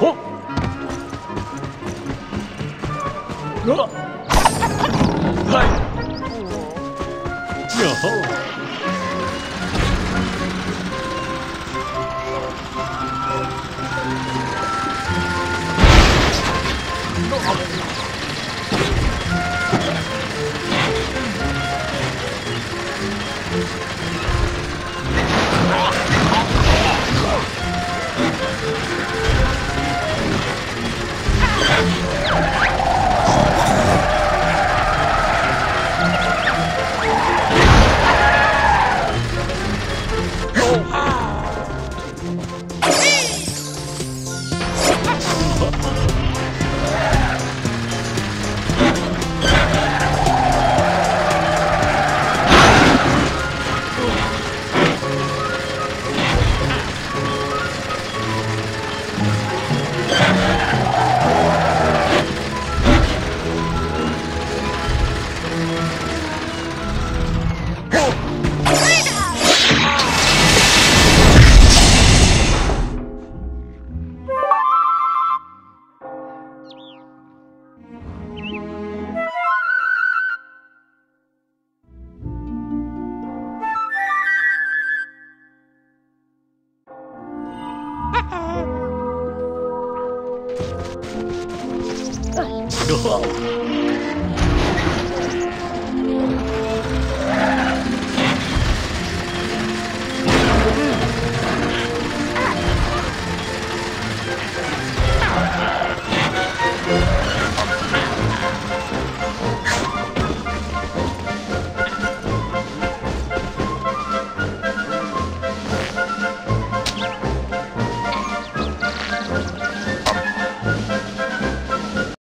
Whoa!